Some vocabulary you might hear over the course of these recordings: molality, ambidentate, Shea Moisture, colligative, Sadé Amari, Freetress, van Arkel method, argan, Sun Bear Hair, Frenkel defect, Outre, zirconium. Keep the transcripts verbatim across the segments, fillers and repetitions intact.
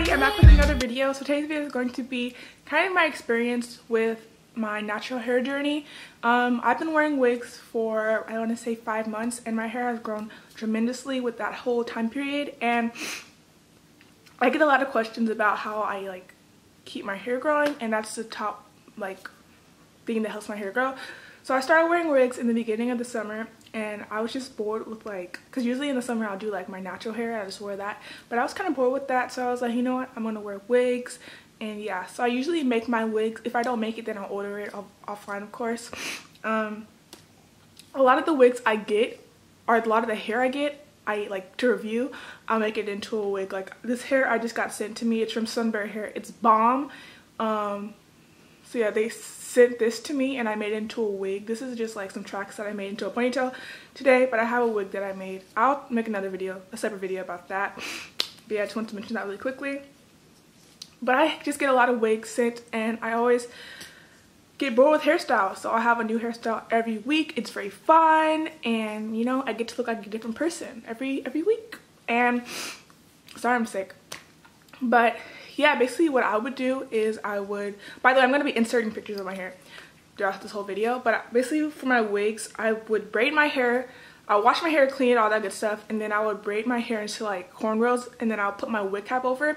everybody, I'm back with another video. So today's video is going to be kind of my experience with my natural hair journey. Um, I've been wearing wigs for, I want to say five months, and my hair has grown tremendously with that whole time period. And I get a lot of questions about how I like keep my hair growing, and that's the top like thing that helps my hair grow. So I started wearing wigs in the beginning of the summer, and I was just bored with like, because usually in the summer I'll do like my natural hair, I just wear that, but I was kind of bored with that, so I was like, you know what, I'm gonna wear wigs. And yeah, so I usually make my wigs. If I don't make it, then I'll order it offline, of course. Um, a lot of the wigs I get, or a lot of the hair I get, I like to review, I'll make it into a wig. Like this hair I just got sent to me, it's from Sun Bear Hair, it's bomb. Um, so yeah, they sent this to me and I made it into a wig. This is just like some tracks that I made into a ponytail today, but I have a wig that I made. I'll make another video, a separate video about that. But yeah, I just wanted to mention that really quickly. But I just get a lot of wigs sent, and I always get bored with hairstyles. So I'll have a new hairstyle every week. It's very fun, and you know, I get to look like a different person every every week. And sorry, I'm sick. But yeah, basically what I would do is I would, by the way, I'm going to be inserting pictures of my hair throughout this whole video. But basically for my wigs, I would braid my hair. I'll wash my hair, clean it, all that good stuff. And then I would braid my hair into like cornrows, and then I'll put my wig cap over it.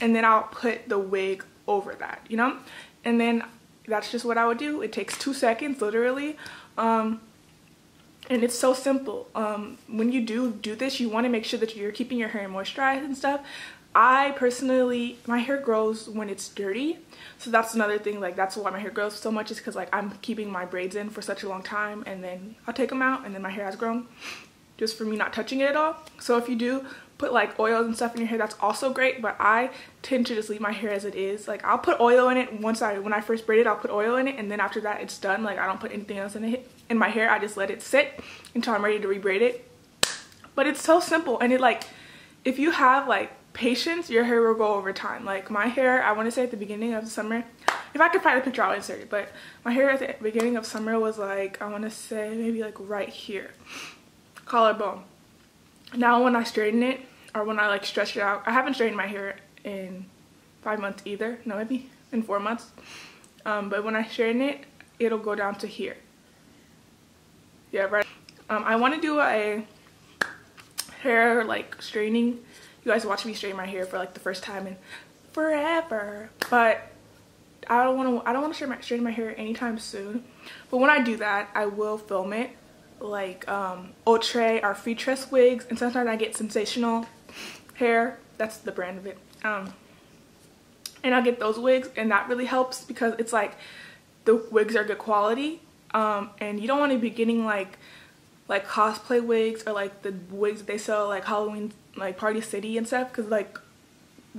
And then I'll put the wig over that, you know? And then that's just what I would do. It takes two seconds, literally. Um, and it's so simple. Um, when you do do this, you want to make sure that you're keeping your hair moisturized and stuff. I personally, my hair grows when it's dirty. So that's another thing, like that's why my hair grows so much, is because like I'm keeping my braids in for such a long time, and then I'll take them out and then my hair has grown just for me not touching it at all. So if you do put like oils and stuff in your hair, that's also great, but I tend to just leave my hair as it is. Like I'll put oil in it once I when I first braid it, I'll put oil in it, and then after that it's done. Like I don't put anything else in it in my hair. I just let it sit until I'm ready to rebraid it. But it's so simple, and it like if you have like patience, your hair will grow over time. Like my hair, I want to say at the beginning of the summer, if I could find a picture I'll insert it, but my hair at the beginning of summer was like, I want to say maybe like right here, collarbone. Now when I straighten it, or when I like stretch it out, I haven't straightened my hair in five months either, no maybe in four months, um, but when I straighten it, it'll go down to here. Yeah, right. Um, I want to do a hair like straightening. You guys watch me straighten my hair for like the first time in forever, but I don't want to. I don't want to straighten my hair anytime soon. But when I do that, I will film it, like um, Outre or Freetress wigs, and sometimes I get sensational hair, that's the brand of it, um and I'll get those wigs, and that really helps because it's like the wigs are good quality, um and you don't want to be getting like like cosplay wigs or like the wigs that they sell like Halloween, like Party City and stuff, because like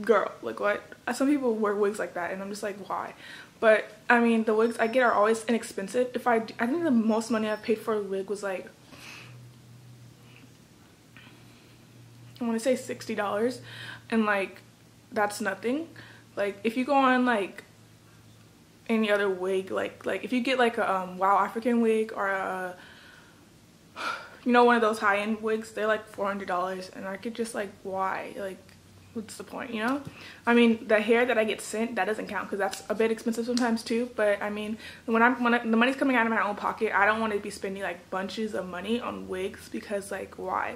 girl, like what, some people wear wigs like that and I'm just like, why? But I mean, the wigs I get are always inexpensive. If I I think the most money I've paid for a wig was like, I want to say sixty dollars, and like that's nothing. Like if you go on like any other wig, like like if you get like a um, Wow African wig or a, you know, one of those high-end wigs, they're like four hundred dollars, and I could just like, why? Like what's the point, you know? I mean, the hair that I get sent, that doesn't count because that's a bit expensive sometimes too. But I mean, when I'm when I, the money's coming out of my own pocket, I don't want to be spending like bunches of money on wigs because like why?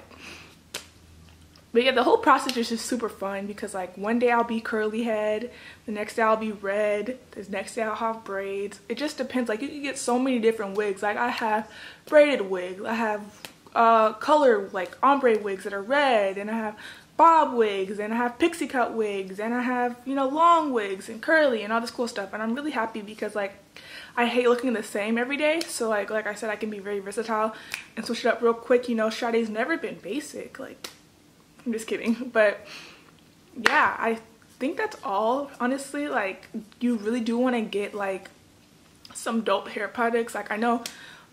But yeah, the whole process is just super fun because like one day I'll be curly head, the next day I'll be red, the next day I'll have braids. It just depends. Like you can get so many different wigs. Like I have braided wigs, I have uh, color like ombre wigs that are red, and I have bob wigs, and I have pixie cut wigs, and I have, you know, long wigs and curly and all this cool stuff. And I'm really happy because like I hate looking the same every day, so like like I said, I can be very versatile and switch it up real quick, you know. Sade's never been basic, like I'm just kidding. But yeah, I think that's all honestly. Like you really do want to get like some dope hair products. Like I know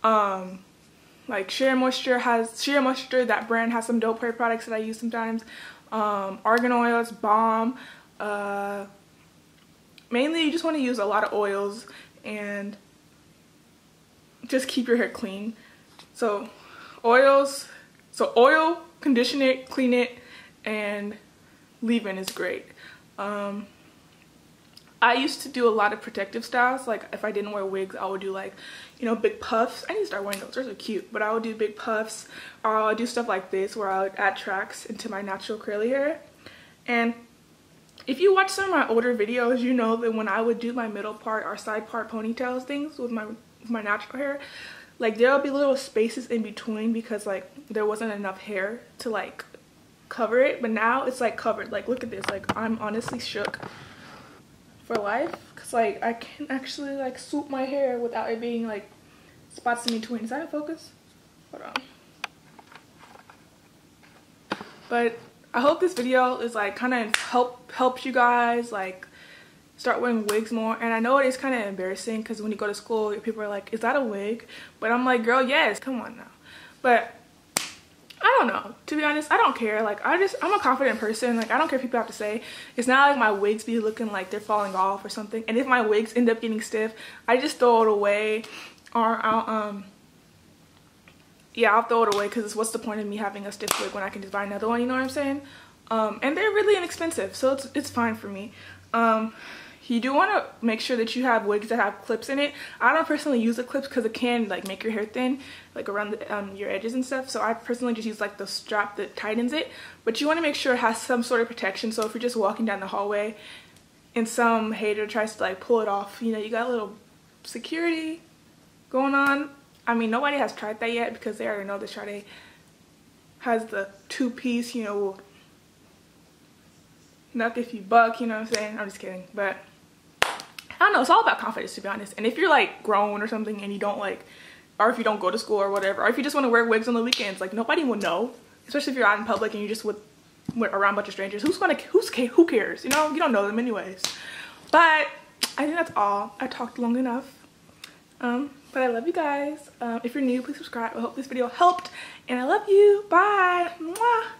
um like Shea Moisture has Shea Moisture, that brand has some dope hair products that I use sometimes. Um, argan oils, bomb. Uh, mainly you just want to use a lot of oils and just keep your hair clean. So oils, so oil, condition it, clean it, and leave-in is great. Um, I used to do a lot of protective styles. Like if I didn't wear wigs, I would do like, you know, big puffs. I need to start wearing those. Those are cute. But I would do big puffs, or I would do stuff like this where I would add tracks into my natural curly hair. And if you watch some of my older videos, you know that when I would do my middle part or side part ponytails things with my with my natural hair, like there'll be little spaces in between because like there wasn't enough hair to like cover it. But now it's like covered. Like look at this. Like I'm honestly shook for life because like I can actually like swoop my hair without it being like spots in between. Is that in focus? Hold on. But I hope this video is like kind of help helps you guys like start wearing wigs more. And I know it is kind of embarrassing because when you go to school, people are like, "Is that a wig?" But I'm like, "Girl, yes, come on now." But I don't know. To be honest, I don't care. Like I just I'm a confident person. Like I don't care what people have to say. It's not like my wigs be looking like they're falling off or something. And if my wigs end up getting stiff, I just throw it away, or I'll um. Yeah, I'll throw it away because what's the point of me having a stiff wig when I can just buy another one, you know what I'm saying? Um, and they're really inexpensive, so it's, it's fine for me. Um, you do want to make sure that you have wigs that have clips in it. I don't personally use the clips because it can like make your hair thin, like around the, um, your edges and stuff. So I personally just use like the strap that tightens it. But you want to make sure it has some sort of protection. So if you're just walking down the hallway and some hater tries to like pull it off, you know, you got a little security going on. I mean, nobody has tried that yet because they already know that Sade has the two-piece, you know, knock if you buck, you know what I'm saying? I'm just kidding. But I don't know. It's all about confidence, to be honest. And if you're, like, grown or something and you don't, like, or if you don't go to school or whatever, or if you just want to wear wigs on the weekends, like, nobody will know, especially if you're out in public and you're just with, with around a bunch of strangers. Who's going to, who's who cares? You know, you don't know them anyways. But I think that's all. I talked long enough. Um... But I love you guys. Um, if you're new, please subscribe. I hope this video helped. And I love you. Bye. Mwah.